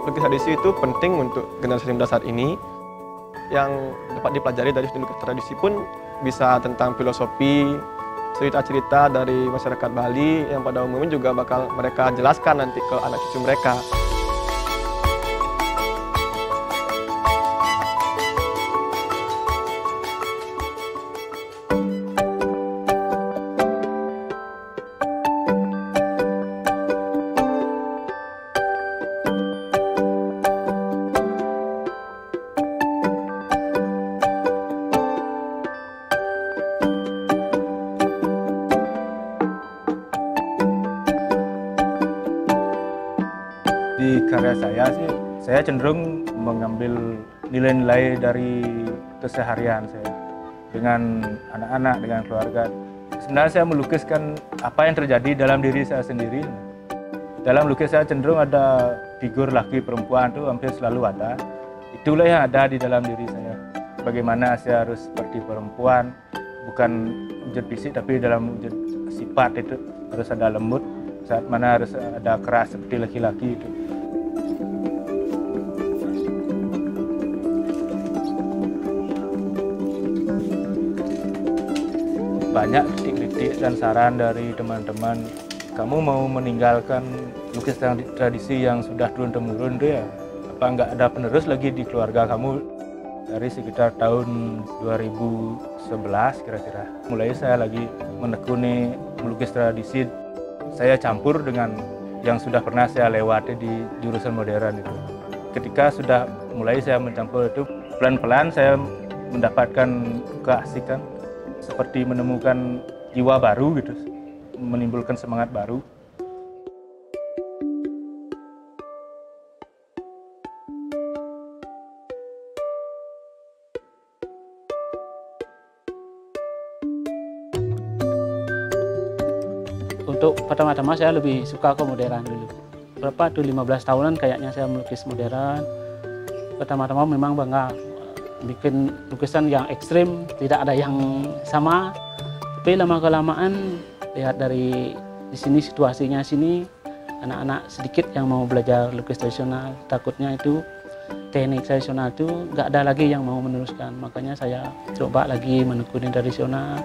Lukis tradisi itu penting untuk generasi muda saat ini. Yang dapat dipelajari dari lukis tradisi pun bisa tentang filosofi, cerita-cerita dari masyarakat Bali yang pada umumnya juga bakal mereka jelaskan nanti ke anak cucu mereka. Di karya saya sih, saya cenderung mengambil nilai-nilai dari keseharian saya dengan anak-anak, dengan keluarga. Sebenarnya saya melukiskan apa yang terjadi dalam diri saya sendiri. Dalam lukis saya cenderung ada figur laki perempuan itu hampir selalu ada. Itulah yang ada di dalam diri saya. Bagaimana saya harus seperti perempuan, bukan wujud fisik tapi dalam wujud sifat itu harus ada lembut. Saat mana harus ada keras seperti laki-laki itu. Banyak kritik-kritik dan saran dari teman-teman. Kamu mau meninggalkan lukis tradisi yang sudah turun-temurun itu ya? Apa nggak ada penerus lagi di keluarga kamu? Dari sekitar tahun 2011 kira-kira. Mulai saya lagi menekuni melukis tradisi. Saya campur dengan yang sudah pernah saya lewati di jurusan modern itu. Ketika sudah mulai saya mencampur itu, pelan-pelan saya mendapatkan keasikan, seperti menemukan jiwa baru gitu, menimbulkan semangat baru. Untuk pertama-tama saya lebih suka ke modern dulu. Berapa tuh 15 tahunan kayaknya saya melukis modern. Pertama-tama memang bangga bikin lukisan yang ekstrim, tidak ada yang sama. Tapi lama-kelamaan lihat dari di sini situasinya sini, anak-anak sedikit yang mau belajar lukis tradisional. Takutnya itu teknik tradisional itu nggak ada lagi yang mau meneruskan. Makanya saya coba lagi menekuni tradisional.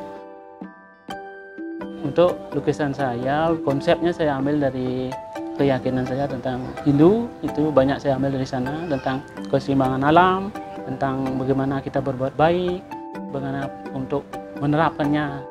Untuk lukisan saya, konsepnya saya ambil dari keyakinan saya tentang Hindu, itu banyak saya ambil dari sana, tentang keseimbangan alam, tentang bagaimana kita berbuat baik, bagaimana untuk menerapkannya.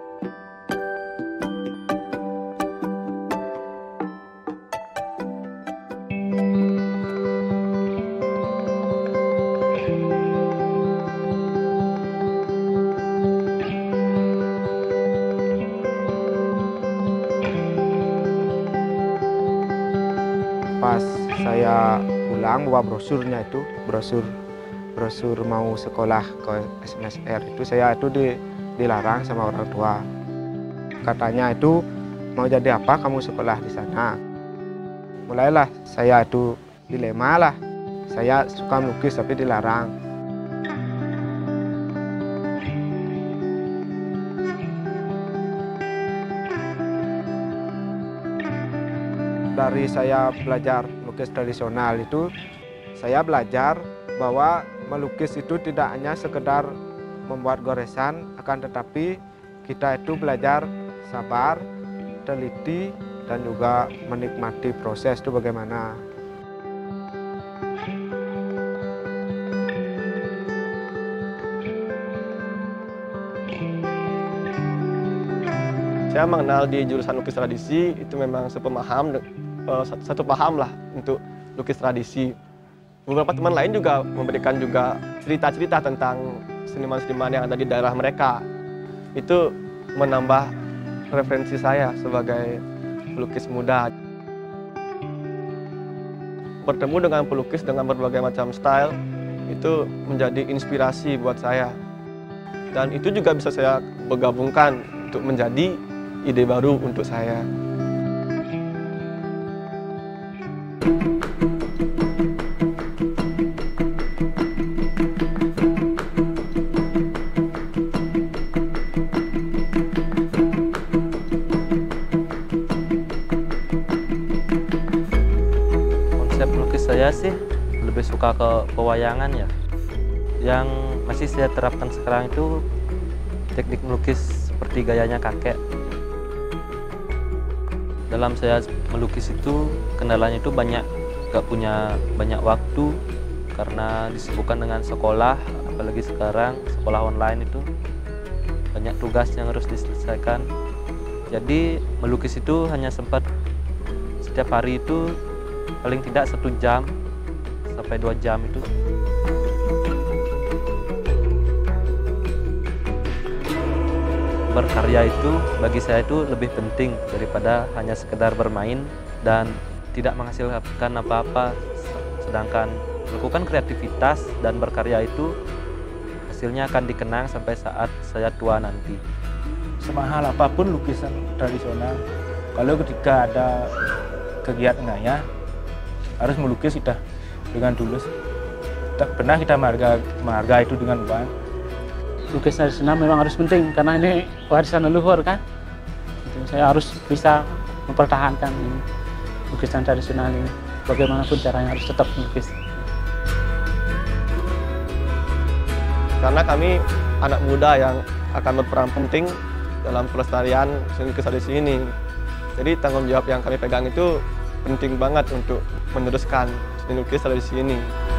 Pas saya pulang bawa brosurnya itu, brosur mau sekolah ke SMSR itu saya itu dilarang sama orang tua. Katanya itu mau jadi apa kamu sekolah di sana. Mulailah saya itu dilema lah. Saya suka melukis tapi dilarang. Dari saya belajar melukis tradisional itu, saya belajar bahwa melukis itu tidak hanya sekedar membuat goresan, akan tetapi kita itu belajar sabar, teliti, dan juga menikmati proses itu bagaimana. Saya mengenal di jurusan lukis tradisi itu memang sepemaham, satu paham lah untuk lukis tradisi. Beberapa teman lain juga memberikan juga cerita-cerita tentang seniman-seniman yang ada di daerah mereka. Itu menambah referensi saya sebagai pelukis muda. Bertemu dengan pelukis dengan berbagai macam style itu menjadi inspirasi buat saya. Dan itu juga bisa saya bergabungkan untuk menjadi ide baru untuk saya. Konsep lukis saya sih lebih suka ke pewayangan ya. Yang masih saya terapkan sekarang itu teknik melukis seperti gayanya kakek. Dalam saya melukis itu kendalanya itu banyak, gak punya banyak waktu karena disibukkan dengan sekolah, apalagi sekarang sekolah online itu banyak tugas yang harus diselesaikan. Jadi melukis itu hanya sempat setiap hari itu paling tidak 1 jam sampai 2 jam itu. Berkarya itu bagi saya itu lebih penting daripada hanya sekedar bermain dan tidak menghasilkan apa-apa. Sedangkan melakukan kreativitas dan berkarya itu hasilnya akan dikenang sampai saat saya tua nanti. Semahal apapun lukisan tradisional, kalau ketika ada kegiatannya harus melukis kita dengan tulus. Tak pernah kita menghargai itu dengan uang. Lukis tradisional memang harus penting karena ini warisan leluhur kan. Saya harus bisa mempertahankan ini, lukisan tradisional ini. Bagaimanapun caranya harus tetap melukis. Karena kami anak muda yang akan berperan penting dalam pelestarian seni lukis tradisi ini. Jadi tanggung jawab yang kami pegang itu penting banget untuk meneruskan seni lukis tradisi ini.